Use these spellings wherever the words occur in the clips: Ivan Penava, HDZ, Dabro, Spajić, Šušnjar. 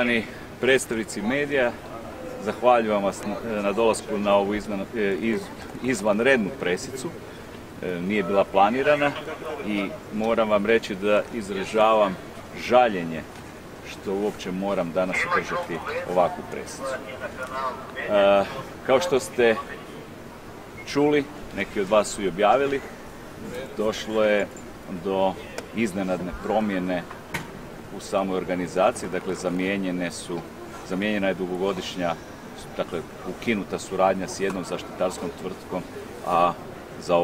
Poštovani predstavnici medija, zahvaljujem vas na dolasku na ovu izvanrednu presicu. Nije bila planirana i moram vam reći da izražavam žaljenje što uopće moram danas održati ovakvu presicu. Kao što ste čuli, neki od vas su i objavili, došlo je do iznenadne promjene u samoj organizaciji, dakle zamijenjena je dugogodišnja, dakle ukinuta suradnja s jednom zaštitarskom tvrtkom, a za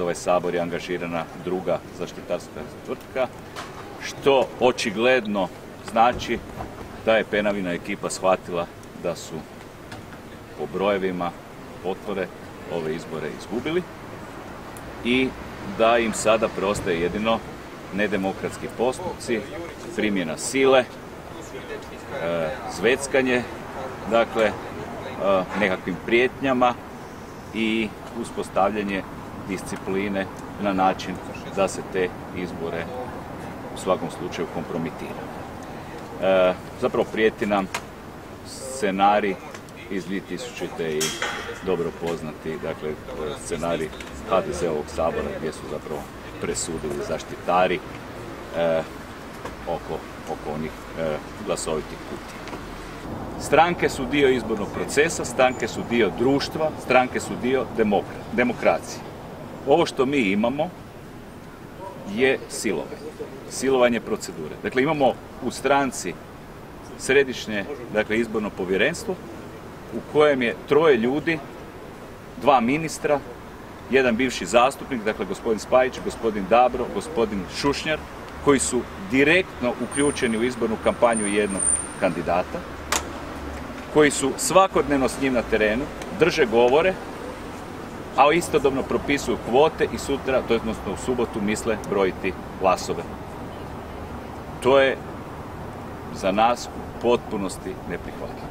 ovaj sabor je angažirana druga zaštitarska tvrtka, što očigledno znači da je Penavina ekipa shvatila da su po brojevima potpore ove izbore izgubili i da im sada preostaje jedino nedemokratski postupci, primjena sile, zveckanje, dakle nekakvim prijetnjama i uspostavljanje discipline na način da se te izbore u svakom slučaju kompromitira. Zapravo prijeti nam scenarij iz 2000. i dobro poznati, dakle scenarij HDZ-ovog sabora gdje su zapravo presudili zaštitari oko onih glasovitih kutija. Stranke su dio izbornog procesa, stranke su dio društva, stranke su dio demokracije. Ovo što mi imamo je silovanje procedure. Dakle, imamo u stranci središnje, dakle, izborno povjerenstvo u kojem je troje ljudi, dva ministra, jedan bivši zastupnik, dakle gospodin Spajić, gospodin Dabro, gospodin Šušnjar, koji su direktno uključeni u izbornu kampanju jednog kandidata, koji su svakodnevno s njim na terenu, drže govore, a istodobno propisuju kvote i sutra, odnosno u subotu, misle brojiti glasove. To je za nas u potpunosti neprihvatljivo.